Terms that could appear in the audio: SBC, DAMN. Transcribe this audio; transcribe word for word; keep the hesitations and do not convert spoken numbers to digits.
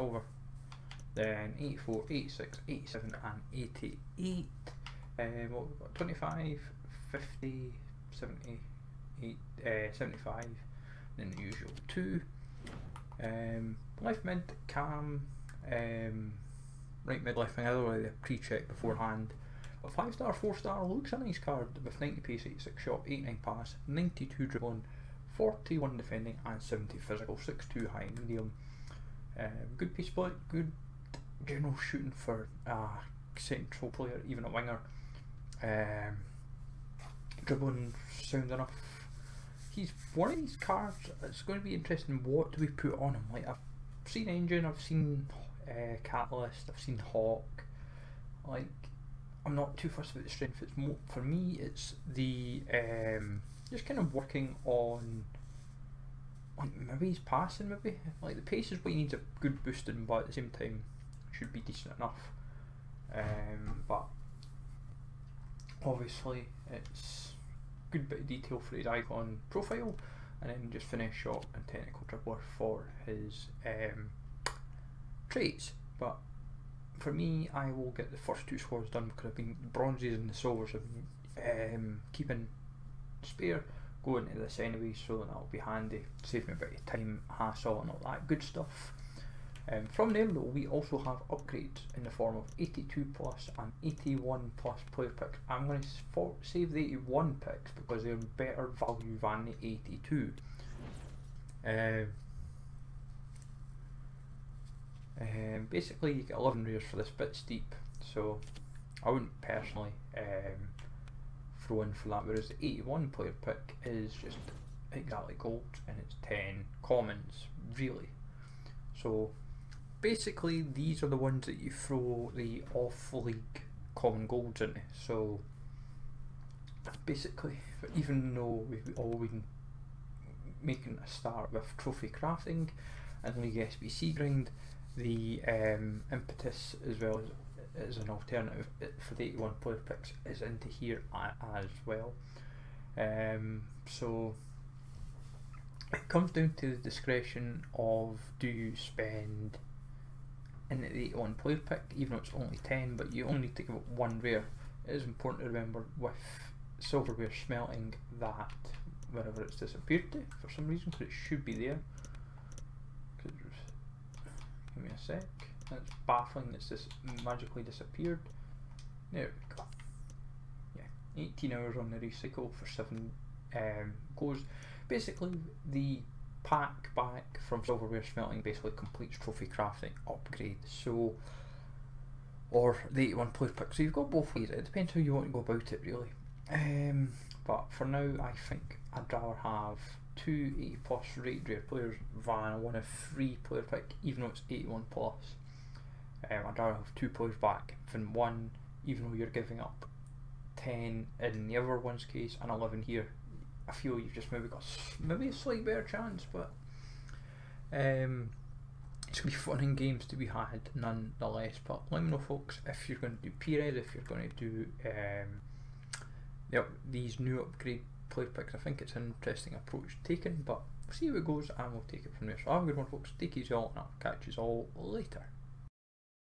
over. Then eighty-four, eighty-six, eighty-seven and eighty-eight. Um, what we've got, twenty-five, fifty, seventy-eight, uh, seventy-five, and then the usual two. Um, left mid, cam, um, right mid, left wing, either way they pre-check beforehand. A five star, four star looks a nice card with ninety pace, eighty-six shot, eighty-nine pass, ninety-two dribbling, forty-one defending and seventy physical, six two high and medium. Uh, good piece split, good general shooting for a central player, even a winger. Um, dribbling sound enough. He's one of these cards, it's going to be interesting what do we put on him. Like, I've seen Engine, I've seen uh, Catalyst, I've seen Hawk. Like, I'm not too fussed about the strength. It's more, for me it's the um, just kind of working on, like, maybe he's passing, maybe like the pace is what he needs, a good boosting, but at the same time should be decent enough. Um, but obviously it's a good bit of detail for his icon profile, and then just finish shot and technical dribbler for his um, traits. But for me, I will get the first two scores done because I've been bronzes and the silvers of um, keeping spare going to this anyway, so that'll be handy, save me a bit of time, hassle and all that good stuff. Um, from them though, we also have upgrades in the form of eighty-two plus and eighty-one plus player picks. I'm going to save the eighty-one picks because they're better value than the eighty-two. Uh, Um, basically you get eleven rares for this bit steep, so I wouldn't personally um, throw in for that, whereas the eighty-one player pick is just exactly gold and it's ten commons really. So basically these are the ones that you throw the off-league common golds into, so basically even though we've all been making a start with trophy crafting and league S B C grind, the um, impetus as well as, as an alternative for the eighty-one player picks is into here as well. Um, so it comes down to the discretion of, do you spend in the eighty-one player pick even though it's only ten, but you only take out one rare. It is important to remember with silverware smelting that wherever it's disappeared to for some reason, because it should be there. Give me a sec. That's baffling. It's just magically disappeared. There we go. Yeah, eighteen hours on the recycle for seven um, goes. Basically, the pack back from silverware smelting basically completes trophy crafting upgrade. So, or the eighty-one player pick. So you've got both ways. It depends how you want to go about it, really. Um, but for now, I think I'd rather have two eighty plus rate rare players than one of three player pick, even though it's eighty-one plus. Um, I'd rather have two players back than one, even though you're giving up ten in the other one's case and eleven here. I feel you've just maybe got maybe a slight better chance, but um, it's going to be fun and games to be had nonetheless. But let me know, folks, if you're going to do P-Red, if you're going to do um, the, these new upgrade player picks. I think it's an interesting approach taken, but we'll see how it goes and we'll take it from there. So have a good one, folks, take it all, and I'll catch you all later.